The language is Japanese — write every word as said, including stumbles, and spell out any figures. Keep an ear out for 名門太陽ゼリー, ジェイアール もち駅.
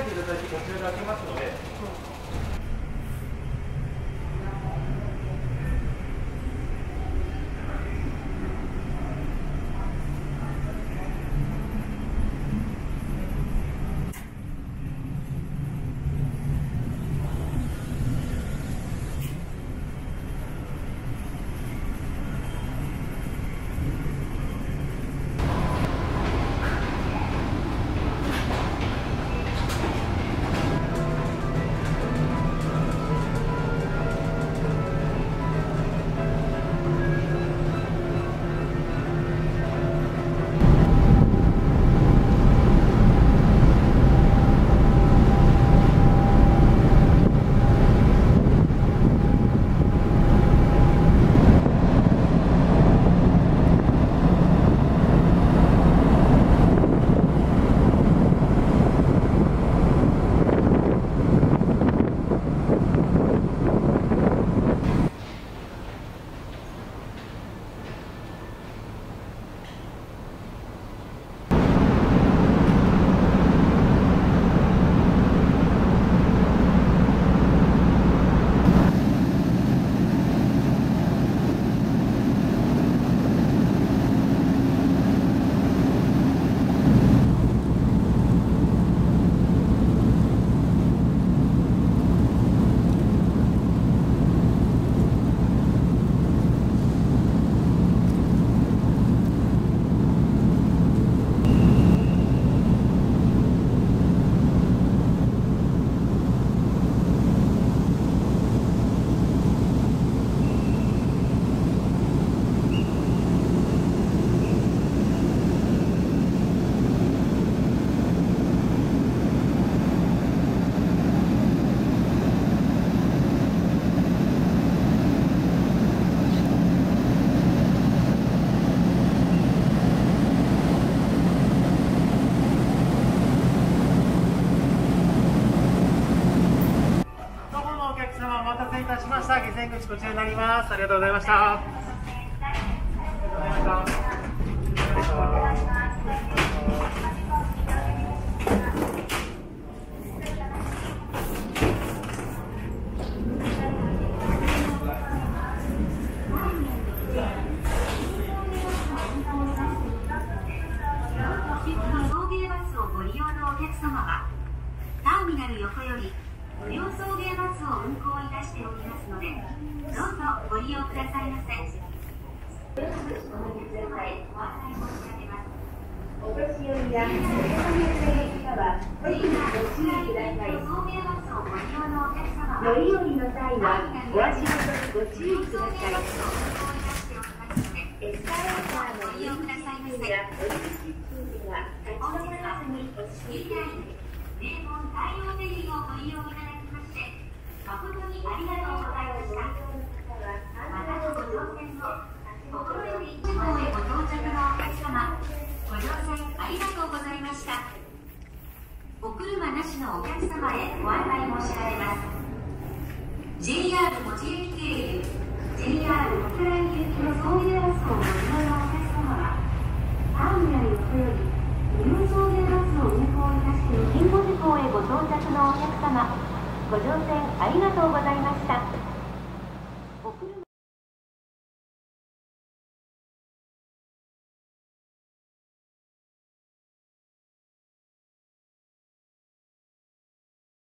えていただき、こちらで開けますので。こちらになります。ありがとうございました。送迎バスをご利用のお客様はターミナル横より無料送迎バスを運行いたしておりますので。どうぞご利用くださいませ。お年寄りやお年寄りからはご注意ください。乗り降りの際はお足元にご注意ください。エスカレーターの利用やお出口付近では立ち止まらずにお注意ください。名門太陽ゼリーをご利用いただきまして誠にありがとうございました。お車なしのお客様へご案内申し上げます。 ジェイアール もち駅経由 ジェイアール もち駅行きの送迎バスをご利用のお客様はターミナル横より無料送迎バスを運行いたして金庫地方へご到着のお客様ご乗船ありがとうございます。